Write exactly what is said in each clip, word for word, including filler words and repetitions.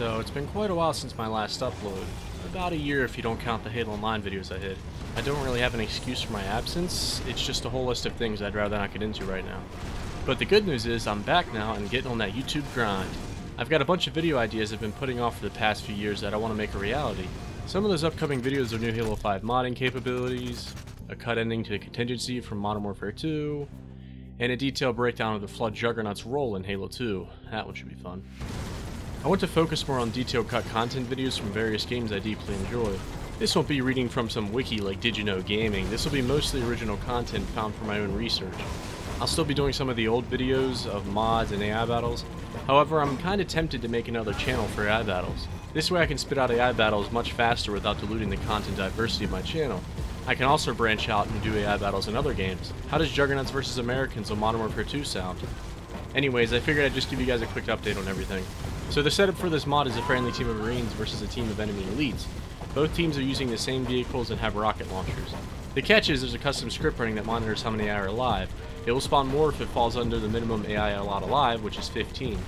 So it's been quite a while since my last upload. About a year if you don't count the Halo Online videos I hit. I don't really have an excuse for my absence, it's just a whole list of things I'd rather not get into right now. But the good news is I'm back now and getting on that YouTube grind. I've got a bunch of video ideas I've been putting off for the past few years that I want to make a reality. Some of those upcoming videos are new Halo five modding capabilities, a cut ending to the Contingency from Modern Warfare two, and a detailed breakdown of the Flood Juggernaut's role in Halo two. That one should be fun. I want to focus more on detailed cut content videos from various games I deeply enjoy. This won't be reading from some wiki like Did You Know Gaming, this will be mostly original content found from my own research. I'll still be doing some of the old videos of mods and A I battles, however I'm kinda tempted to make another channel for A I battles. This way I can spit out A I battles much faster without diluting the content diversity of my channel. I can also branch out and do A I battles in other games. How does Juggernauts versus. Americans on Modern Warfare two sound? Anyways, I figured I'd just give you guys a quick update on everything. So the setup for this mod is a friendly team of Marines versus a team of enemy elites. Both teams are using the same vehicles and have rocket launchers. The catch is there's a custom script running that monitors how many A I are alive. It will spawn more if it falls under the minimum A I allowed alive, which is fifteen.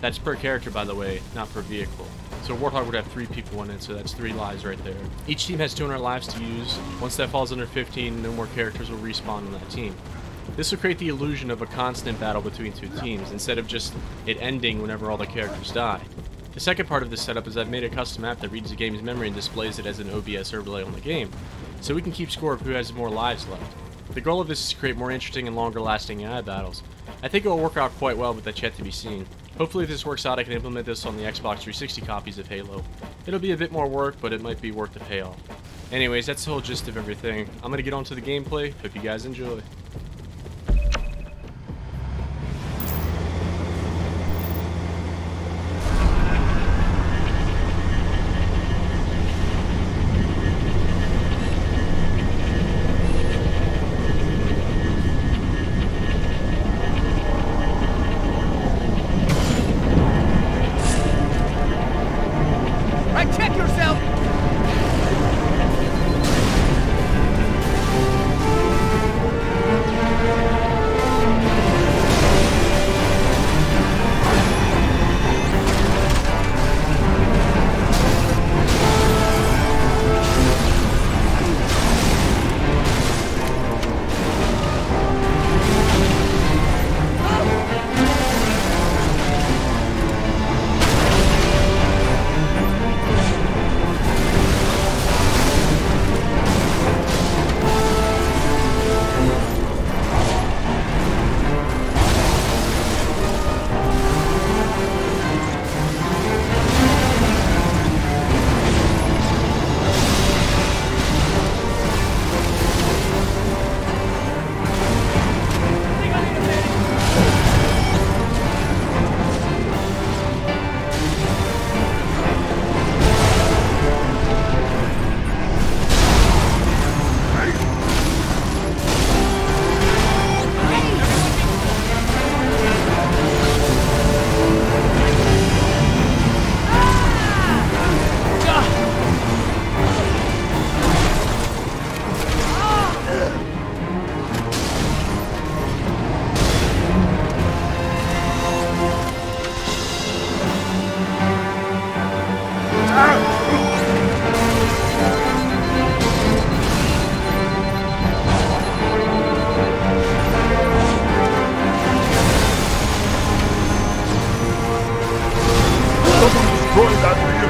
That's per character, by the way, not per vehicle. So Warthog would have three people in it, so that's three lives right there. Each team has two hundred lives to use. Once that falls under fifteen, no more characters will respawn on that team. This will create the illusion of a constant battle between two teams, instead of just it ending whenever all the characters die. The second part of this setup is I've made a custom app that reads the game's memory and displays it as an O B S overlay on the game, so we can keep score of who has more lives left. The goal of this is to create more interesting and longer lasting A I battles. I think it will work out quite well, but that's yet to be seen. Hopefully if this works out I can implement this on the Xbox three sixty copies of Halo. It'll be a bit more work, but it might be worth the payoff. Anyways, that's the whole gist of everything. I'm gonna get on to the gameplay, hope you guys enjoy. What is that for you?